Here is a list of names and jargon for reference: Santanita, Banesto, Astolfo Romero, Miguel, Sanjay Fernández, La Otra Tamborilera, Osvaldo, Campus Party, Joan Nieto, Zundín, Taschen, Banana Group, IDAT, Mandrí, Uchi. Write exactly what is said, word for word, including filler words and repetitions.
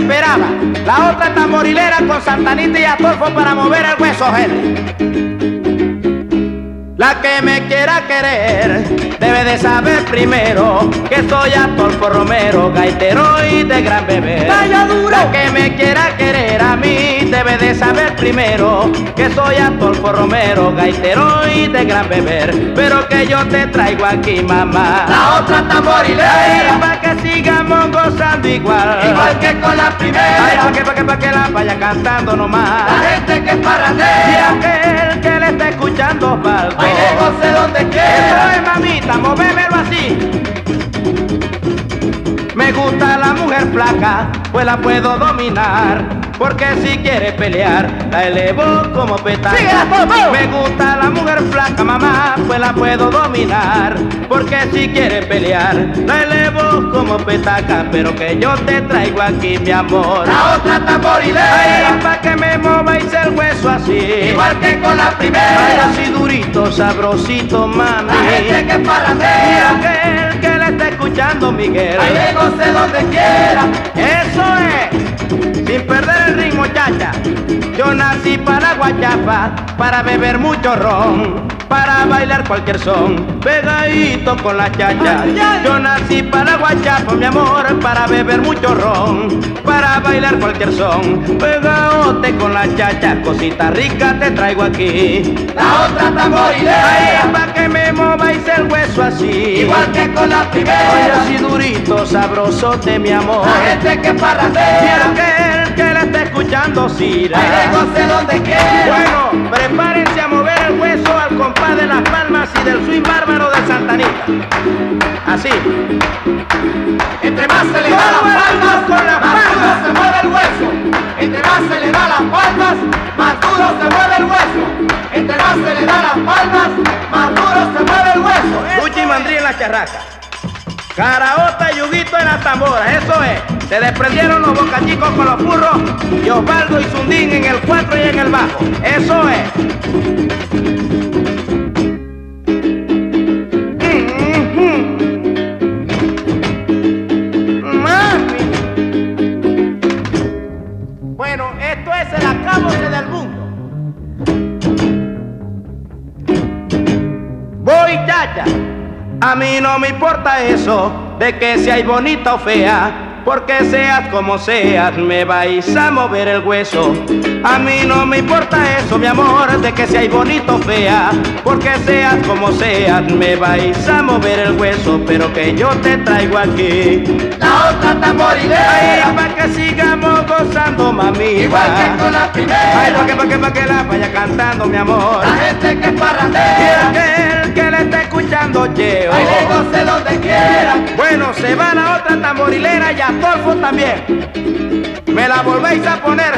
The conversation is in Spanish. esperaba. La otra tamborilera con Santanita y Astolfo para mover el hueso gel. La que me quiera querer debe de saber primero que soy Astolfo Romero, gaitero y de gran beber. La que me quiera querer a mí debe de saber primero que soy Astolfo Romero, gaitero y de gran beber. Pero que yo te traigo aquí, mamá, la otra tamborilera, para que sigamos gozando igual, igual que con la primera. Ay, pa' que, pa' que, pa' que la vaya cantando nomás la gente que es parrandera y aquel que le está escuchando Osvaldo. Ay, negoce donde quiera. Eso es, mamita, movémelo así. Me gusta la mujer flaca, pues la puedo dominar, porque si quiere pelear, la elevo como petar. Me gusta la mujer flaca, mamá, pues la puedo dominar, porque si quiere pelear, la elevo como petaca. Pero que yo te traigo aquí, mi amor, la otra tamborilera, ay, pa' que me mováis el hueso así, igual que con la primera. Ay, así durito, sabrosito, mami, la gente que parrandea y aquel que la está escuchando, Miguel, ay, negocie donde quiera. Eso es, sin perder el ritmo, chacha. Yo nací para guayapa, para beber mucho ron, para bailar cualquier son, pegadito con la chacha. Yo nací para guayapa, mi amor, para beber mucho ron, para bailar cualquier son, pegaote con la chacha. Cosita rica te traigo aquí, la otra tamborilera, ay, pa' que me mováis el hueso así, igual que con la primera. Ay, así durito, sabrosote, mi amor, la gente que parrandea, que la está escuchando, Sira. Ay, negocie donde quiera. Bueno, prepárense a mover el hueso al compás de las palmas y del swing bárbaro de Santanita. Así. Entre más se le da las palmas, con las palmas se mueve el hueso. Entre más se le da las palmas, más duro se mueve el hueso. Entre más se le da las palmas, más duro se mueve el hueso. Uchi y Mandrí en la charraca. Caraota y Huguito en las tamboras, eso es. Se desprendieron los bocachicos con los burros y Osvaldo y Zundín en el cuatro y en el bajo, eso es. Mami. Bueno, esto es el acabose del mundo. Voy, chacha. A mí no me importa eso de que si hay bonita o fea, porque seas como seas me vais a mover el hueso. A mí no me importa eso, mi amor, de que si hay bonita o fea, porque seas como seas me vais a mover el hueso. Pero que yo te traigo aquí, la otra tamborilera, ay, para que sigamos gozando, mami, igual que con la primera. Ay, para que, para que, para que la vaya cantando, mi amor, la gente que es parrandera, que le está escuchando, Cheo. Ay, negocie donde quiera. Bueno, se va la otra tamborilera y Astolfo también. Me la volvéis a poner.